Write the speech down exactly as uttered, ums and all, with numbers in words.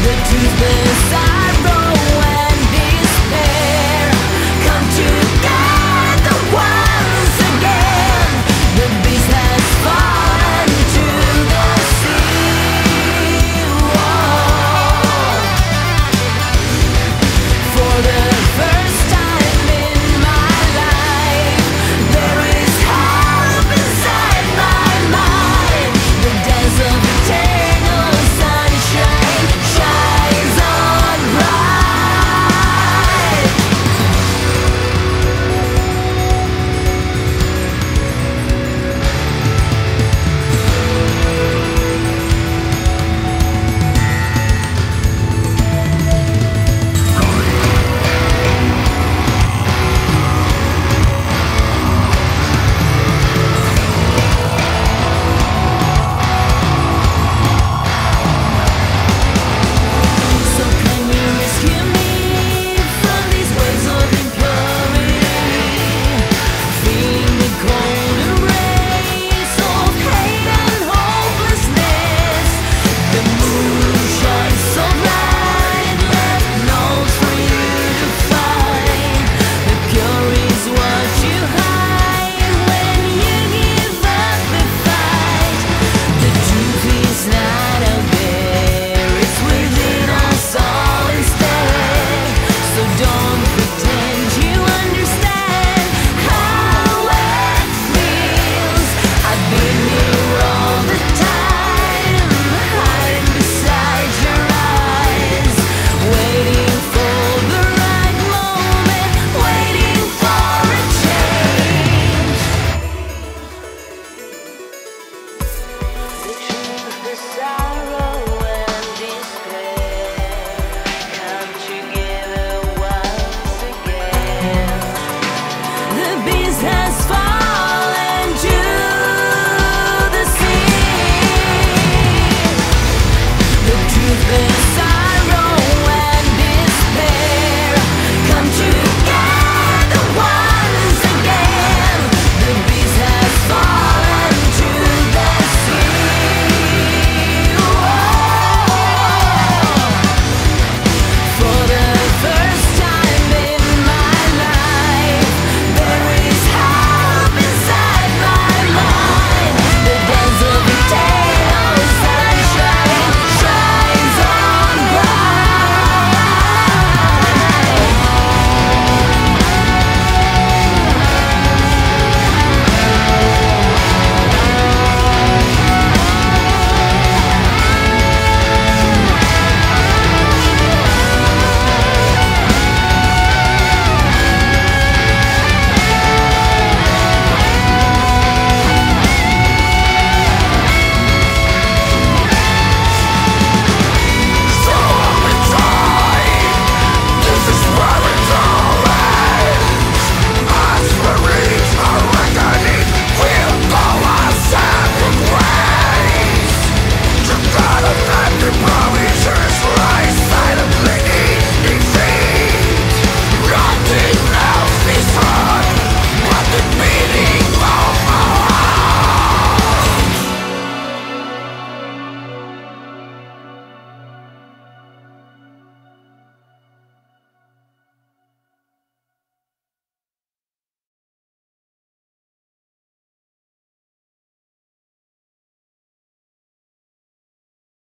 The deepest side.